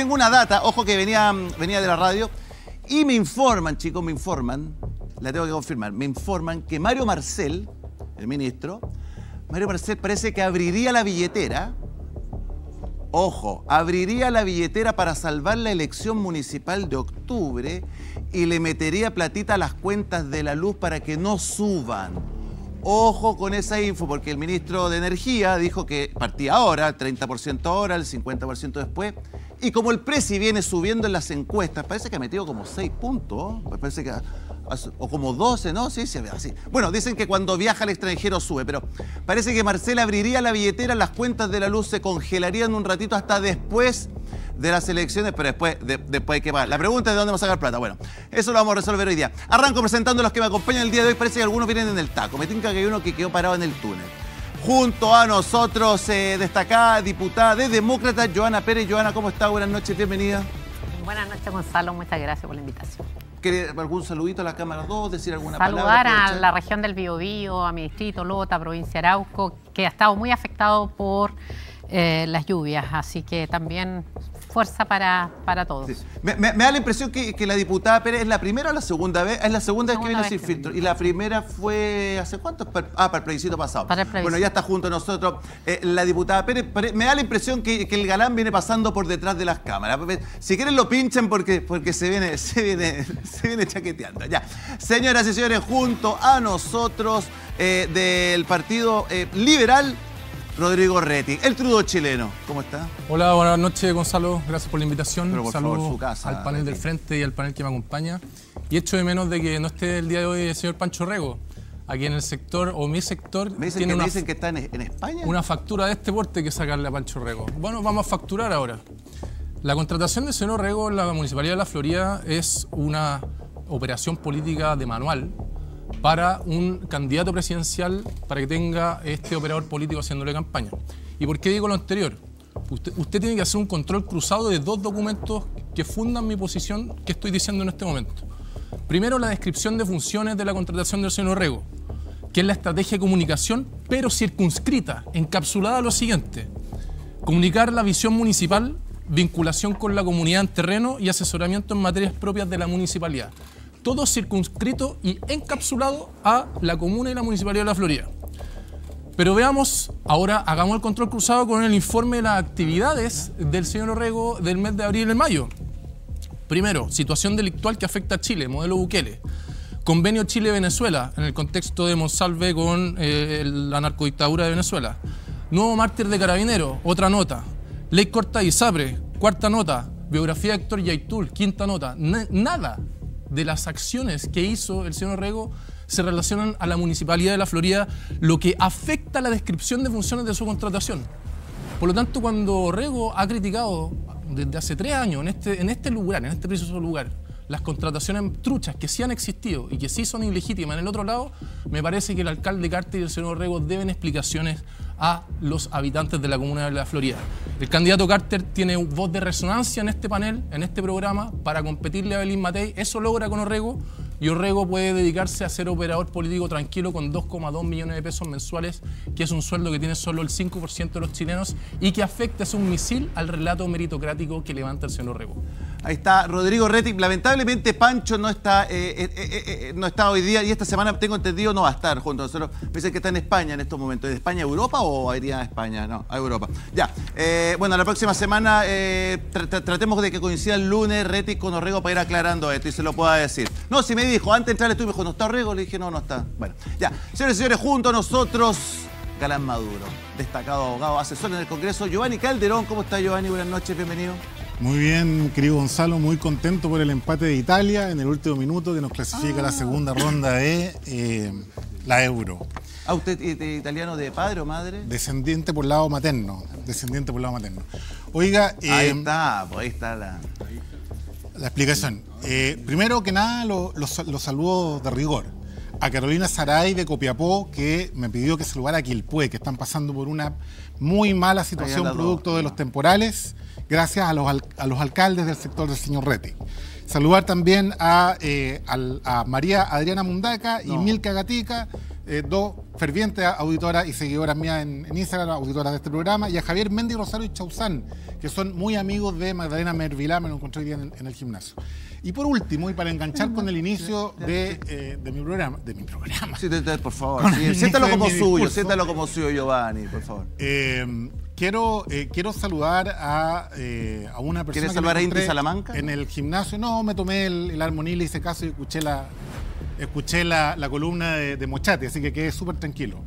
Tengo una data, ojo que venía de la radio, y me informan, chicos, me informan, la tengo que confirmar, me informan que Mario Marcel, el ministro, Mario Marcel parece que abriría la billetera, ojo, abriría la billetera para salvar la elección municipal de octubre y le metería platita a las cuentas de la luz para que no suban. Ojo con esa info, porque el ministro de Energía dijo que partía ahora, 30% ahora, el 50% después. Y como el preci viene subiendo en las encuestas, parece que ha metido como 6 puntos, parece que, o como 12, ¿no? Sí, así. Bueno, dicen que cuando viaja al extranjero sube, pero parece que Marcel abriría la billetera, las cuentas de la luz se congelarían un ratito hasta después de las elecciones, pero después hay que pagar. La pregunta es de dónde vamos a sacar plata. Bueno, eso lo vamos a resolver hoy día. Arranco presentando a los que me acompañan el día de hoy. Parece que algunos vienen en el taco. Me tinca que hay uno que quedó parado en el túnel. Junto a nosotros, destacada diputada de Demócratas, Joanna Pérez. Joanna, ¿cómo está? Buenas noches, bienvenida. Buenas noches, Gonzalo. Muchas gracias por la invitación. ¿Quiere algún saludito a la Cámara 2? ¿Decir alguna palabra? Saludar a la región del Biobío, a mi distrito, Lota, provincia de Arauco, que ha estado muy afectado por las lluvias. Así que también fuerza para todos. Sí. Me da la impresión que la diputada Pérez es la primera o la segunda vez. Es la segunda vez que viene sin filtro. Y la primera fue ¿hace cuánto? Para el plebiscito pasado. Para el plebiscito. Bueno, ya está junto a nosotros la diputada Pérez. Me da la impresión que el galán viene pasando por detrás de las cámaras. Si quieren lo pinchan porque se viene chaqueteando. Ya. Señoras y señores, junto a nosotros del Partido Liberal, Rodrigo Rettig, el Trudeau chileno. ¿Cómo está? Hola, buenas noches, Gonzalo. Gracias por la invitación. Saludos al panel del frente y al panel que me acompaña. Y echo de menos de que no esté el día de hoy el señor Pancho Orrego, aquí en el sector, o mi sector. Me dicen, tiene me dicen que está en España. Una factura de este porte que sacarle a Pancho Orrego. Bueno, vamos a facturar ahora. La contratación del señor Orrego en la Municipalidad de La Florida es una operación política de manual para un candidato presidencial, para que tenga este operador político haciéndole campaña. ¿Y por qué digo lo anterior? Usted tiene que hacer un control cruzado de dos documentos que fundan mi posición que estoy diciendo en este momento. Primero, la descripción de funciones de la contratación del señor Orrego, que es la estrategia de comunicación, pero circunscrita, encapsulada a lo siguiente: comunicar la visión municipal, vinculación con la comunidad en terreno y asesoramiento en materias propias de la municipalidad. Todo circunscrito y encapsulado a la comuna y la Municipalidad de La Florida. Pero veamos, ahora hagamos el control cruzado con el informe de las actividades del señor Orrego del mes de abril y mayo. Primero, situación delictual que afecta a Chile, modelo Bukele. Convenio Chile-Venezuela, en el contexto de Monsalve con la narcodictadura de Venezuela. Nuevo mártir de Carabineros, otra nota. Ley corta de ISAPRE, cuarta nota. Biografía de Héctor Yaitul, quinta nota. Nada de las acciones que hizo el señor Orrego se relacionan a la Municipalidad de La Florida, lo que afecta la descripción de funciones de su contratación. Por lo tanto, cuando Orrego ha criticado desde hace 3 años en este lugar, en este preciso lugar, las contrataciones truchas que sí han existido y que sí son ilegítimas en el otro lado, me parece que el alcalde Carter y el señor Orrego deben explicaciones a los habitantes de la comuna de La Florida. El candidato Carter tiene voz de resonancia en este panel, en este programa, para competirle a Belín Matei. Eso logra con Orrego, y Orrego puede dedicarse a ser operador político tranquilo con 2,2 millones de pesos mensuales, que es un sueldo que tiene solo el 5% de los chilenos y que afecta, es un misil al relato meritocrático que levanta el señor Orrego. Ahí está Rodrigo Rettig. Lamentablemente Pancho no está hoy día, y esta semana, tengo entendido, no va a estar junto a nosotros. Dicen que está en España en estos momentos. ¿De España a Europa o iría a España? No, a Europa. Ya. Bueno, la próxima semana tratemos de que coincida el lunes Rettig con Orrego para ir aclarando esto y se lo pueda decir. No, si me dijo, antes de entrar al estudio, me dijo, ¿no está Orrego? Le dije, no, no está. Bueno, ya. Señores y señores, junto a nosotros, Galán Maduro, destacado abogado, asesor en el Congreso, Giovanni Calderón. ¿Cómo está, Giovanni? Buenas noches, bienvenido. Muy bien, querido Gonzalo, muy contento por el empate de Italia en el último minuto que nos clasifica a la segunda ronda de la Euro. ¿A usted italiano de padre o madre? Descendiente por lado materno, descendiente por lado materno. Oiga, ahí está la explicación. Primero que nada, los saludos de rigor a Carolina Saray de Copiapó, que me pidió que saludara a Quilpué, que están pasando por una muy mala situación producto de los temporales, gracias a los alcaldes del sector del señor Rettig. Saludar también a María Adriana Mundaca y Milka Gatica, dos fervientes auditoras y seguidoras mías en Instagram, auditoras de este programa, y a Javier Mendi Rosario y Chausán, que son muy amigos de Magdalena Mervilá, me lo encontré hoy día en el gimnasio. Y por último, y para enganchar con el inicio de mi programa... De mi programa. Sí, por favor, sí, siéntalo como suyo, siéntalo como suyo, Giovanni, por favor. Quiero saludar a una persona... ¿Quieres saludar a Inti Salamanca? En el gimnasio, no, me tomé el Armonil, le hice caso y escuché la columna de Mochati, así que quedé súper tranquilo.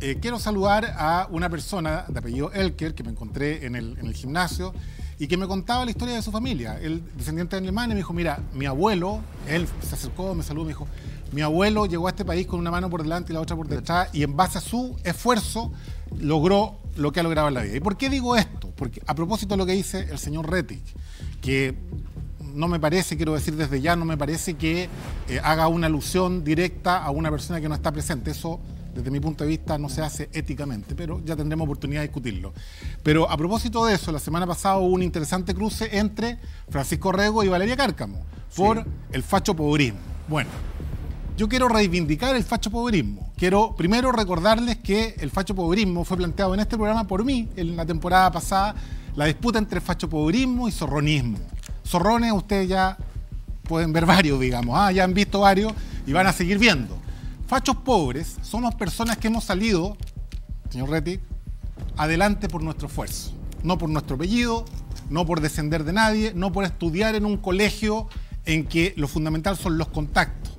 Quiero saludar a una persona de apellido Elker, que me encontré en el gimnasio, y que me contaba la historia de su familia. El descendiente de alemán, y me dijo, mira, mi abuelo, él se acercó, me saludó, me dijo, mi abuelo llegó a este país con una mano por delante y la otra por detrás, y en base a su esfuerzo logró lo que ha logrado en la vida. ¿Y por qué digo esto? Porque a propósito de lo que dice el señor Rettig, que no me parece, quiero decir desde ya, no me parece que haga una alusión directa a una persona que no está presente. Eso, desde mi punto de vista, no se hace éticamente, pero ya tendremos oportunidad de discutirlo. Pero a propósito de eso, la semana pasada hubo un interesante cruce entre Francisco Rego y Valeria Cárcamo por el fachopobrismo. Bueno, yo quiero reivindicar el fachopobrismo. Quiero primero recordarles que el fachopobrismo fue planteado en este programa por mí en la temporada pasada, la disputa entre fachopobrismo y zorronismo. Zorrones, ustedes ya pueden ver varios, digamos, ya han visto varios y van a seguir viendo. Fachos pobres somos personas que hemos salido, señor Rettig, adelante por nuestro esfuerzo, no por nuestro apellido, no por descender de nadie, no por estudiar en un colegio en que lo fundamental son los contactos.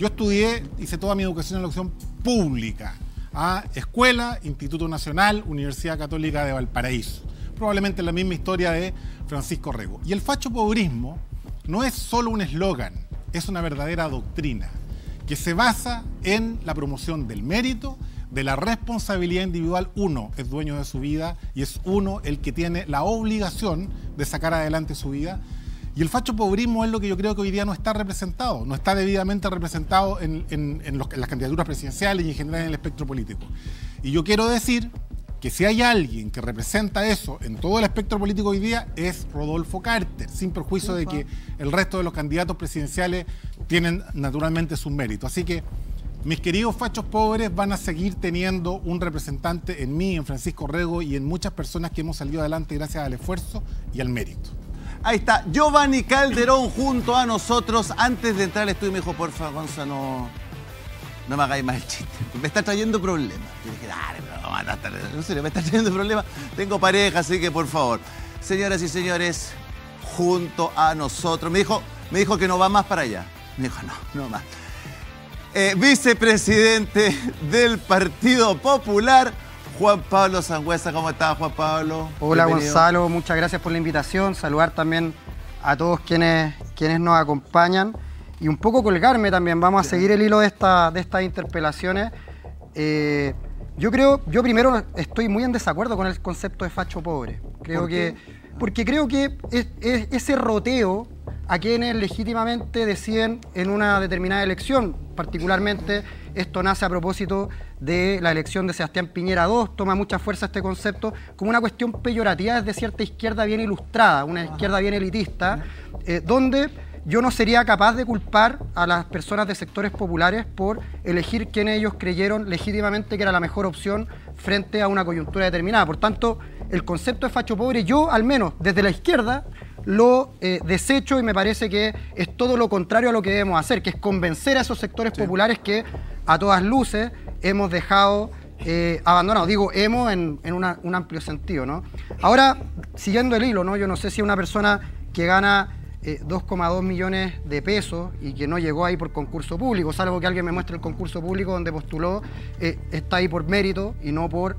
Yo estudié, hice toda mi educación en la educación pública, escuela, Instituto Nacional, Universidad Católica de Valparaíso. Probablemente la misma historia de Francisco Rego. Y el fachopobrismo no es solo un eslogan, es una verdadera doctrina que se basa en la promoción del mérito, de la responsabilidad individual. Uno es dueño de su vida y es uno el que tiene la obligación de sacar adelante su vida. Y el fachopobrismo es lo que yo creo que hoy día no está representado, no está debidamente representado en las candidaturas presidenciales y en general en el espectro político. Y yo quiero decir que si hay alguien que representa eso en todo el espectro político hoy día es Rodolfo Carter, sin perjuicio de que el resto de los candidatos presidenciales tienen naturalmente sus méritos. Así que mis queridos fachos pobres van a seguir teniendo un representante en mí, en Francisco Rego y en muchas personas que hemos salido adelante gracias al esfuerzo y al mérito. Ahí está Giovanni Calderón junto a nosotros. Antes de entrar al estudio me dijo, porfa, Gonzalo, no me hagáis más el chiste, me está trayendo problemas. Yo dije, dale, no, en serio, me está trayendo problemas. Tengo pareja, así que por favor. Señoras y señores, junto a nosotros. Me dijo que no va más para allá. Me dijo, no más. Vicepresidente del Partido Popular, Juan Pablo Sanhueza. ¿Cómo estás, Juan Pablo? Hola, bienvenido. Gonzalo, muchas gracias por la invitación. Saludar también a todos quienes nos acompañan. Y un poco colgarme también, vamos a seguir el hilo de estas interpelaciones. Yo primero estoy muy en desacuerdo con el concepto de facho pobre. Porque creo que es ese roteo a quienes legítimamente deciden en una determinada elección. Particularmente esto nace a propósito de la elección de Sebastián Piñera II, toma mucha fuerza este concepto como una cuestión peyorativa desde cierta izquierda bien ilustrada, una izquierda bien elitista, donde yo no sería capaz de culpar a las personas de sectores populares por elegir quien ellos creyeron legítimamente que era la mejor opción frente a una coyuntura determinada. Por tanto, el concepto de facho pobre, yo al menos desde la izquierda, lo desecho y me parece que es todo lo contrario a lo que debemos hacer, que es convencer a esos sectores populares que a todas luces hemos dejado abandonados. Digo, hemos en un amplio sentido, ¿no? Ahora, siguiendo el hilo, ¿no? Yo no sé si una persona que gana 2,2 millones de pesos y que no llegó ahí por concurso público, salvo que alguien me muestre el concurso público donde postuló, está ahí por mérito y no por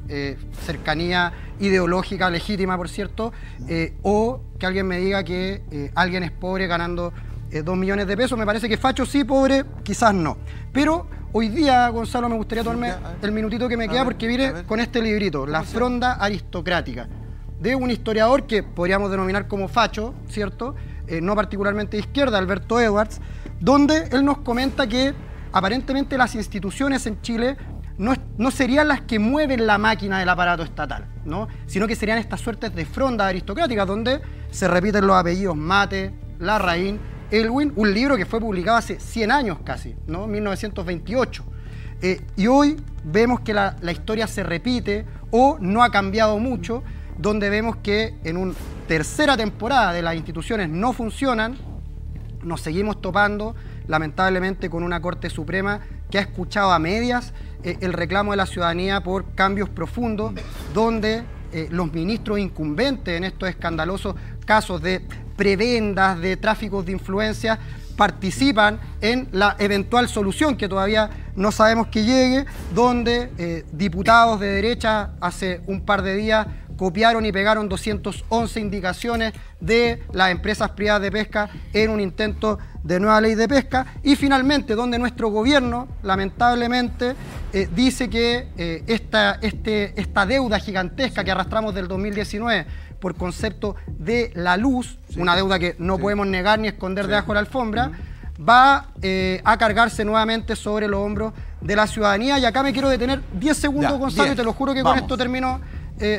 cercanía ideológica legítima, por cierto, o que alguien me diga que alguien es pobre ganando 2 millones de pesos. Me parece que facho sí, pobre quizás no. Pero hoy día, Gonzalo, me gustaría tomarme el minutito que me queda porque vine con este librito, La Fronda Aristocrática, de un historiador que podríamos denominar como facho, ¿cierto? No particularmente de izquierda, Alberto Edwards, donde él nos comenta que aparentemente las instituciones en Chile no serían las que mueven la máquina del aparato estatal, ¿no? Sino que serían estas suertes de frondas aristocráticas donde se repiten los apellidos Mate, Larraín Elwin, un libro que fue publicado hace 100 años casi, ¿no? 1928. Y hoy vemos que la historia se repite o no ha cambiado mucho, donde vemos que en una tercera temporada de las instituciones no funcionan, nos seguimos topando lamentablemente con una Corte Suprema que ha escuchado a medias el reclamo de la ciudadanía por cambios profundos, donde los ministros incumbentes en estos escandalosos casos de prebendas, de tráficos de influencias, participan en la eventual solución que todavía no sabemos que llegue, donde diputados de derecha hace un par de días copiaron y pegaron 211 indicaciones de las empresas privadas de pesca en un intento de nueva ley de pesca, y finalmente donde nuestro gobierno lamentablemente dice que esta deuda gigantesca que arrastramos del 2019 por concepto de la luz, una deuda que no podemos negar ni esconder debajo de la alfombra, va a cargarse nuevamente sobre los hombros de la ciudadanía. Y acá me quiero detener 10 segundos, ya, Gonzalo, 10. Y te lo juro que con esto termino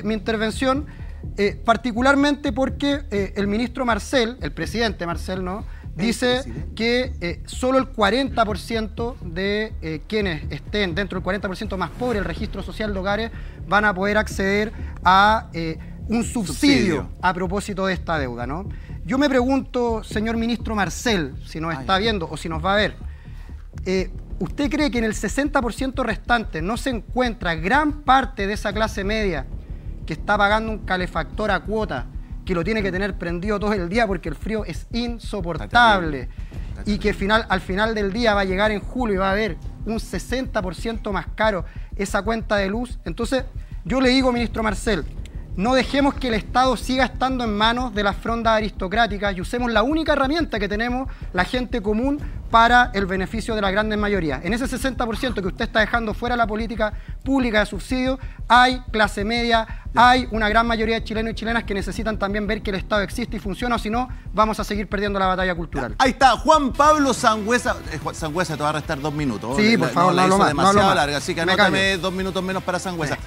mi intervención, particularmente porque el ministro Marcel, el presidente Marcel, ¿no?, dice que solo el 40% de quienes estén dentro del 40% más pobre, el registro social de hogares, van a poder acceder a un subsidio a propósito de esta deuda, ¿no? Yo me pregunto, señor ministro Marcel, si nos está viendo o si nos va a ver, ¿usted cree que en el 60% restante no se encuentra gran parte de esa clase media que está pagando un calefactor a cuota, que lo tiene que tener prendido todo el día porque el frío es insoportable, y que al final del día va a llegar en julio y va a haber un 60% más caro esa cuenta de luz? Entonces, yo le digo, ministro Marcel, no dejemos que el Estado siga estando en manos de las frondas aristocráticas y usemos la única herramienta que tenemos, la gente común, para el beneficio de la gran mayoría. En ese 60% que usted está dejando fuera de la política pública de subsidios, hay clase media, hay una gran mayoría de chilenos y chilenas que necesitan también ver que el Estado existe y funciona, o si no, vamos a seguir perdiendo la batalla cultural. Ahí está, Juan Pablo Sanhueza. Sanhueza, te va a restar 2 minutos. Sí, por favor, no hablo más. Demasiado larga, así que anótame 2 minutos menos para Sanhueza.